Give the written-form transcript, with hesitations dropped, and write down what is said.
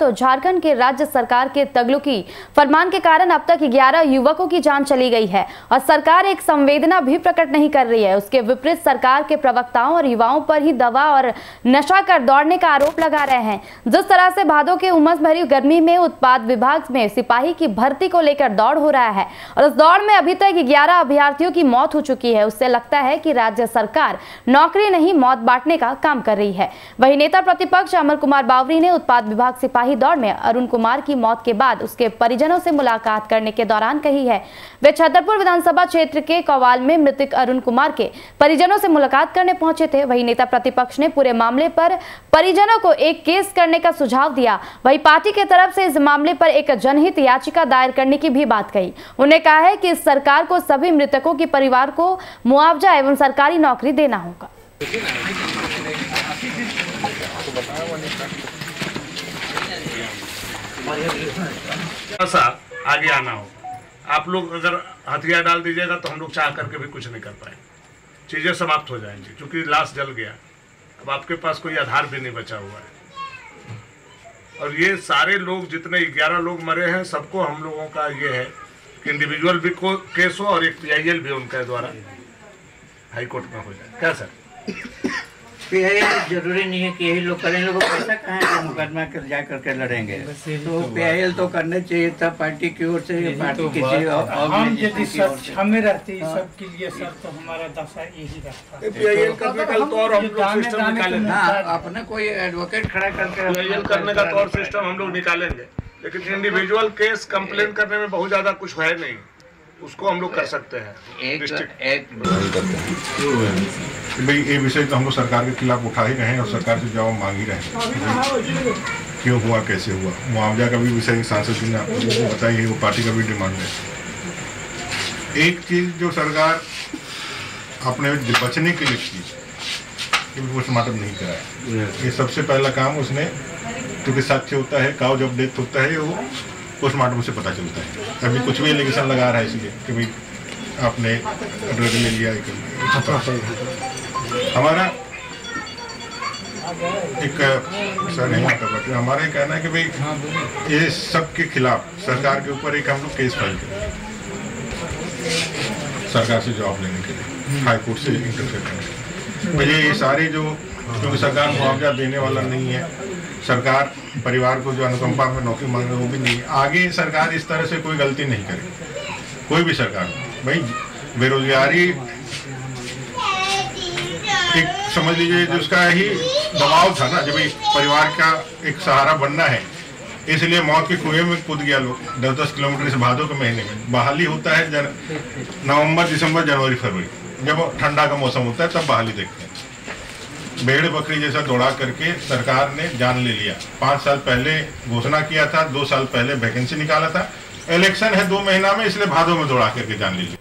तो झारखंड के राज्य सरकार के तगलुकी फरमान के कारण अब तक 11 युवकों की जान चली गई है और सरकार एक संवेदना भी प्रकट नहीं कर रही है। उसके विपरीत सरकार के प्रवक्ताओं और युवाओं पर ही दवा और नशा कर दौड़ने का आरोप लगा रहे हैं। जिस तरह से भादों के उमस भरी गर्मी में उत्पाद विभाग में सिपाही की भर्ती को लेकर दौड़ हो रहा है और इस दौड़ में अभी तक 11 अभ्यर्थियों की मौत हो चुकी है, उससे लगता है कि राज्य सरकार नौकरी नहीं मौत बांटने का काम कर रही है। वही नेता प्रतिपक्ष अमर कुमार बाउरी ने उत्पाद विभाग सिपाही दौड़ में अरुण कुमार की मौत के बाद उसके परिजनों से मुलाकात करने के दौरान कही है। वे छतरपुर विधानसभा क्षेत्र के कौवाल में मृतक अरुण कुमार के परिजनों से मुलाकात करने पहुंचे थे। वही नेता प्रतिपक्ष ने पूरे मामले पर परिजनों को एक केस करने का सुझाव दिया। वही पार्टी की तरफ से इस मामले पर एक जनहित याचिका दायर करने की भी बात कही। उन्हें कहा है कि सरकार को सभी मृतकों के परिवार को मुआवजा एवं सरकारी नौकरी देना होगा। आगे आना होगा। आप लोग अगर हथियार डाल दीजिएगा तो हम लोग चाह करके भी कुछ नहीं कर पाएंगे, चीजें समाप्त हो जाएंगी क्योंकि लाश जल गया। अब आपके पास कोई आधार भी नहीं बचा हुआ है और ये सारे लोग जितने 11 लोग मरे हैं सबको हम लोगों का ये है कि इंडिविजुअल भी केस हो और एक PIL भी उनके द्वारा हाईकोर्ट में हो जाए। क्या सर PIL जरूरी नहीं है कि यही लोग करें, लोगों को पैसा कहाँ है मुकदमा कर जा करके लड़ेंगे, तो PIL तो करना चाहिए था पार्टी की ओर से, पार्टी के लिए हमें रहती है सबके लिए सर, तो हमारा दशा यही रहता है PIL करने का तौर हम लोग सिस्टम निकालेंगे। अपने कोई एडवोकेट खड़ा करके PIL करने का तौर सिस्टम हम लोग निकालेंगे, लेकिन इंडिविजुअल केस कंप्लेन करने में बहुत ज्यादा कुछ है नहीं, उसको हम लोग कर सकते हैं। भाई ये विषय तो हम लोग सरकार के खिलाफ उठा ही रहे हैं और सरकार से जवाब मांग ही रहे हैं, क्यों हुआ कैसे हुआ। मुआवजा का भी विषय सांसद जी ने आपको बताई है, वो पार्टी का भी डिमांड है। एक चीज जो सरकार अपने बचने के लिए की, पोस्टमार्टम नहीं कराया, ये सबसे पहला काम उसने, क्योंकि साक्ष्य होता है काउ जब डेथ होता है वो पोस्टमार्टम से पता चलता है। अभी कुछ भी एलिगेशन लगा रहा है इसलिए कि भाई आपने ड्रग ले लिया। हमारा एक सर नहीं बट हमारा ये कहना है कि भाई ये सब के खिलाफ सरकार के ऊपर एक हम लोग केस फाइल करें, सरकार से जवाब लेने के लिए, हाईकोर्ट से इंटरफेयर करने के लिए। मुझे ये सारे जो, क्योंकि सरकार मुआवजा देने वाला नहीं है, सरकार परिवार को जो अनुकंपा में नौकरी मांग रहे वो भी नहीं। आगे सरकार इस तरह से कोई गलती नहीं करे, कोई भी सरकार। भाई बेरोजगारी एक समझ लीजिए जिसका ही दबाव था ना, जब भाई परिवार का एक सहारा बनना है, इसलिए मौत के कुएं में कूद गया लोग 10-10 किलोमीटर से भादों के महीने में। बहाली होता है नवंबर दिसंबर जनवरी फरवरी, जब ठंडा का मौसम होता है तब बहाली देखते हैं। भेड़ बकरी जैसा दौड़ा करके सरकार ने जान ले लिया। 5 साल पहले घोषणा किया था, 2 साल पहले वैकेंसी निकाला था, इलेक्शन है 2 महीना में, इसलिए भादों में दौड़ा करके जान ले लिया।